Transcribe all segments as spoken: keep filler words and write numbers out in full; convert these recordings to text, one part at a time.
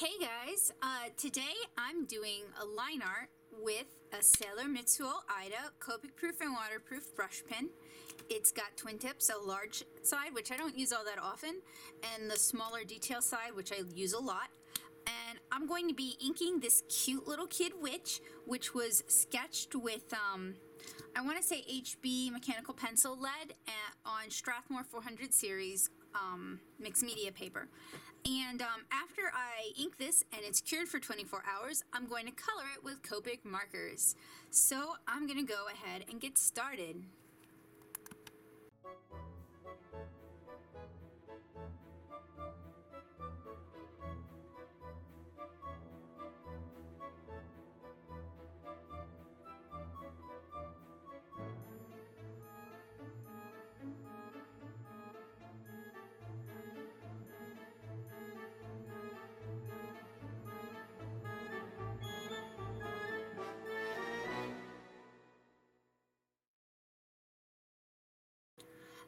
Hey guys, uh, today I'm doing a line art with a Sailor Mitsuo Aida Copic proof and waterproof brush pen. It's got twin tips, a large side, which I don't use all that often, and the smaller detail side, which I use a lot. And I'm going to be inking this cute little kid witch, which was sketched with, um, I want to say H B mechanical pencil lead at, on Strathmore four hundred series um, mixed media paper. And um, after I ink this and it's cured for twenty-four hours, I'm going to color it with Copic markers. So I'm going to go ahead and get started.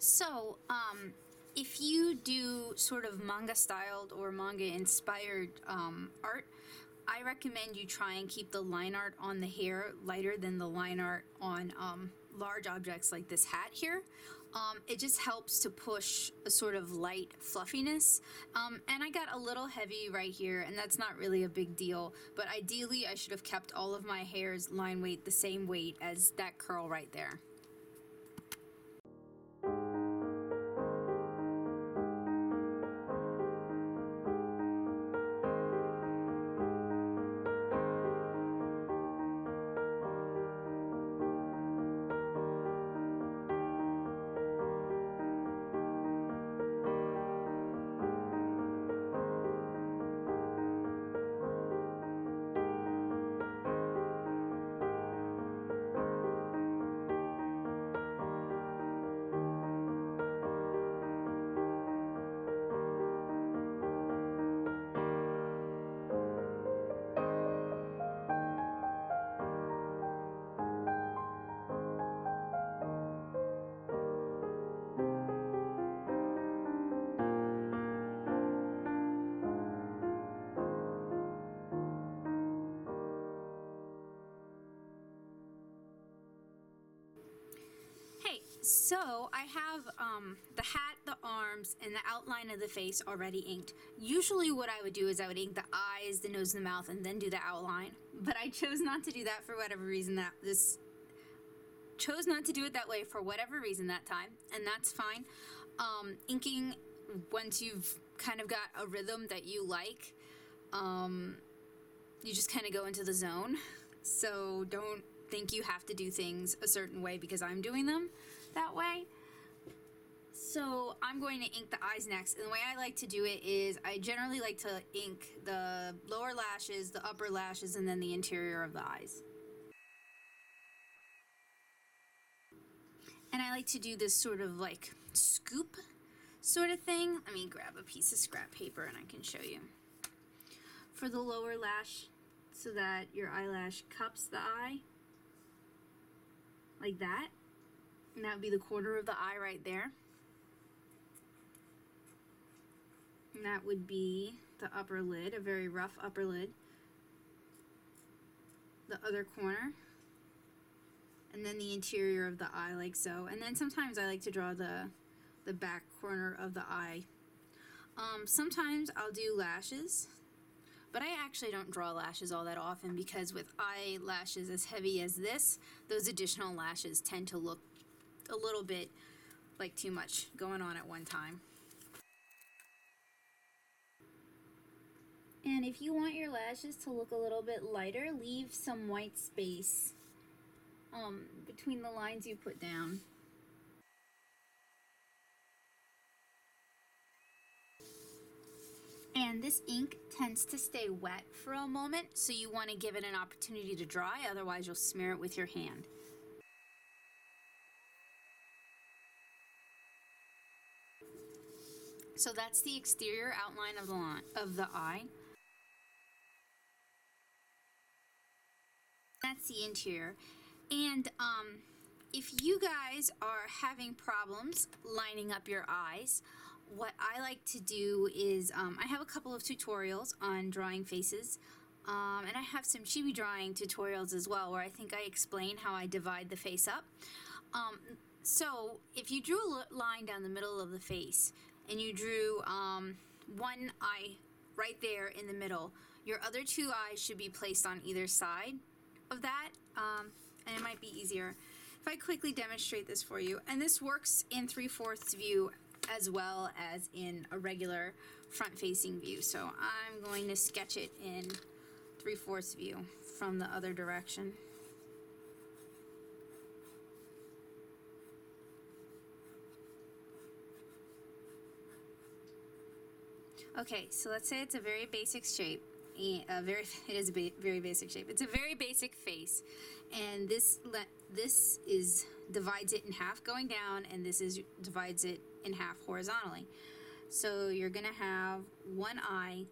So, um, if you do sort of manga-styled or manga-inspired um, art, I recommend you try and keep the line art on the hair lighter than the line art on um, large objects like this hat here. Um, it just helps to push a sort of light fluffiness. Um, and I got a little heavy right here, and that's not really a big deal. But ideally, I should have kept all of my hair's line weight the same weight as that curl right there. So I have um, the hat, the arms, and the outline of the face already inked. Usually what I would do is I would ink the eyes, the nose, and the mouth, and then do the outline. But I chose not to do that for whatever reason that this... chose not to do it that way for whatever reason that time, and that's fine. Um, inking, once you've kind of got a rhythm that you like, um, you just kind of go into the zone. So don't think you have to do things a certain way because I'm doing them that way. So I'm going to ink the eyes next, and the way I like to do it is I generally like to ink the lower lashes, the upper lashes, and then the interior of the eyes. And I like to do this sort of like scoop sort of thing. Let me grab a piece of scrap paper and I can show you. For the lower lash, so that your eyelash cups the eye like that, and that would be the corner of the eye right there, and that would be the upper lid, a very rough upper lid, the other corner, and then the interior of the eye like so. And then sometimes I like to draw the the back corner of the eye. Um, sometimes I'll do lashes, but I actually don't draw lashes all that often because with eyelashes as heavy as this, those additional lashes tend to look a little bit like too much going on at one time. And if you want your lashes to look a little bit lighter, leave some white space um, between the lines you put down. And this ink tends to stay wet for a moment, so you want to give it an opportunity to dry, otherwise you'll smear it with your hand. So that's the exterior outline of the line, of the eye. That's the interior. And um, if you guys are having problems lining up your eyes, what I like to do is um, I have a couple of tutorials on drawing faces, um, and I have some chibi drawing tutorials as well, where I think I explain how I divide the face up. Um, so if you drew a line down the middle of the face and you drew um, one eye right there in the middle, your other two eyes should be placed on either side of that, um, and it might be easier if I quickly demonstrate this for you. And this works in three-fourths view as well as in a regular front-facing view. So I'm going to sketch it in three-fourths view from the other direction. Okay, so let's say it's a very basic shape. A very, it is a ba very basic shape. It's a very basic face, and this le this is divides it in half going down, and this is divides it in half horizontally. So you're gonna have one eye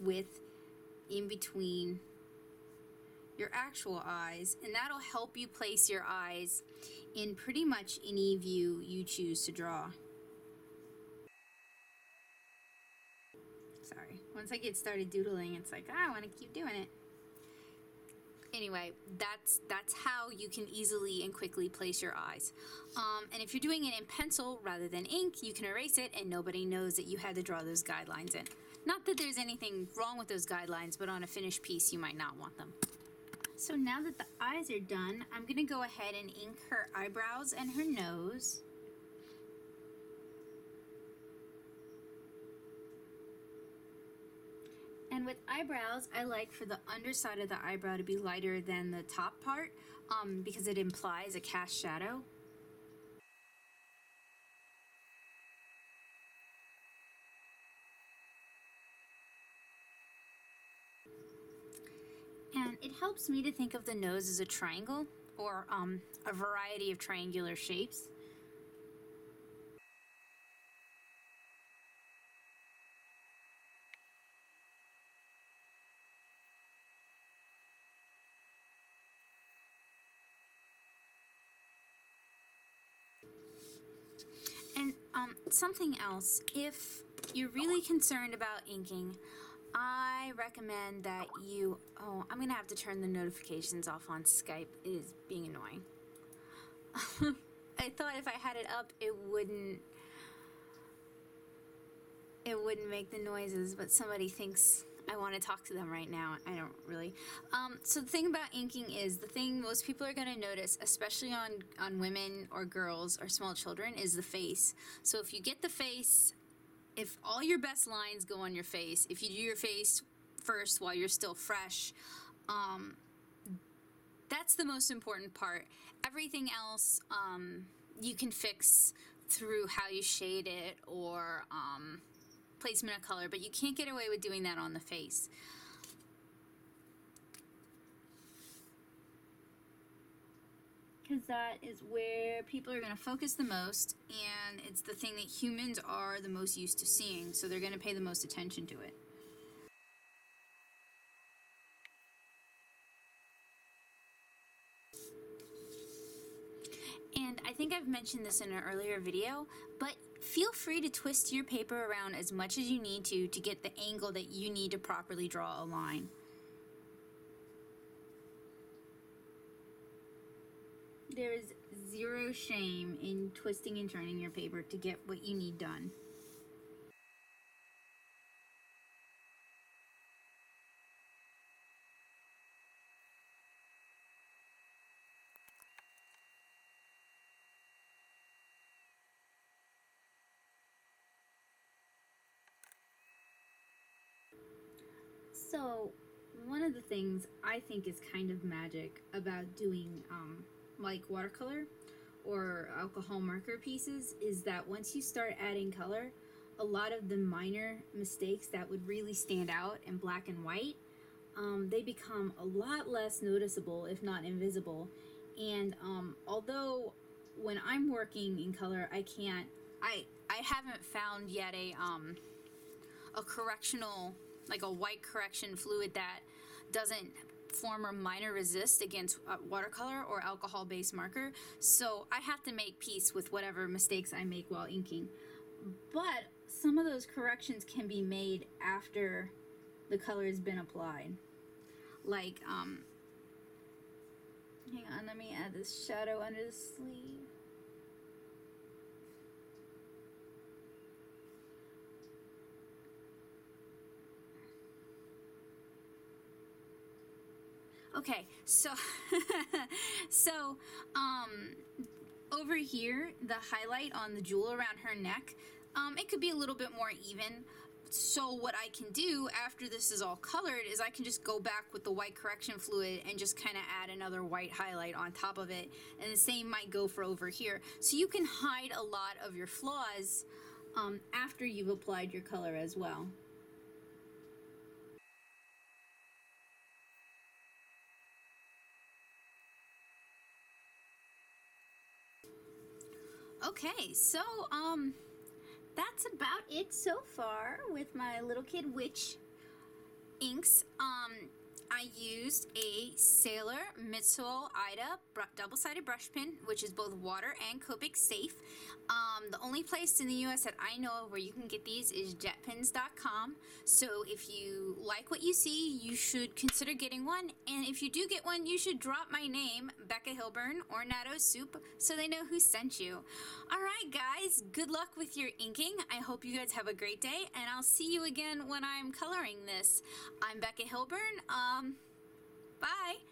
width in between your actual eyes, and that'll help you place your eyes in pretty much any view you choose to draw. Sorry, once I get started doodling, it's like, ah, I want to keep doing it. Anyway, that's that's how you can easily and quickly place your eyes. Um, and if you're doing it in pencil rather than ink, you can erase it and nobody knows that you had to draw those guidelines in. Not that there's anything wrong with those guidelines, but on a finished piece, you might not want them. So now that the eyes are done, I'm going to go ahead and ink her eyebrows and her nose. And with eyebrows, I like for the underside of the eyebrow to be lighter than the top part, um, because it implies a cast shadow. And it helps me to think of the nose as a triangle, or um, a variety of triangular shapes. Um, something else, if you're really concerned about inking, I recommend that you, oh, I'm gonna have to turn the notifications off on Skype. It is being annoying. I thought if I had it up, it wouldn't, it wouldn't make the noises, but somebody thinks I want to talk to them right now. I don't really. Um, so the thing about inking is, the thing most people are going to notice, especially on, on women or girls or small children, is the face. So if you get the face, if all your best lines go on your face, if you do your face first while you're still fresh, um, that's the most important part. Everything else um, you can fix through how you shade it or... Um, placement of color, but you can't get away with doing that on the face. Because that is where people are going to focus the most, and it's the thing that humans are the most used to seeing, so they're going to pay the most attention to it. And I think I've mentioned this in an earlier video, but feel free to twist your paper around as much as you need to to get the angle that you need to properly draw a line. There is zero shame in twisting and turning your paper to get what you need done. So, one of the things I think is kind of magic about doing um, like watercolor or alcohol marker pieces is that once you start adding color, a lot of the minor mistakes that would really stand out in black and white, um, they become a lot less noticeable, if not invisible. And um, although when I'm working in color, I can't, I, I haven't found yet a, um, a correctional... like a white correction fluid that doesn't form a minor resist against watercolor or alcohol-based marker. So I have to make peace with whatever mistakes I make while inking. but some of those corrections can be made after the color has been applied. Like, um, hang on, let me add this shadow under the sleeve. Okay, so so um, over here, the highlight on the jewel around her neck, um, it could be a little bit more even. So what I can do after this is all colored is I can just go back with the white correction fluid and just kind of add another white highlight on top of it. And the same might go for over here. So you can hide a lot of your flaws um, after you've applied your color as well. Okay, so um, that's about it so far with my Little Kid Witch inks. Um, I used a Sailor Mitsuo Aida double-sided brush pen, which is both water and Copic safe. Um, the only place in the U S that I know of where you can get these is jet pens dot com. So if you like what you see, you should consider getting one. And if you do get one, you should drop my name, Becca Hillburn, or Natto Soup, so they know who sent you. All right, guys, good luck with your inking. I hope you guys have a great day, and I'll see you again when I'm coloring this. I'm Becca Hillburn. Um, Um, bye.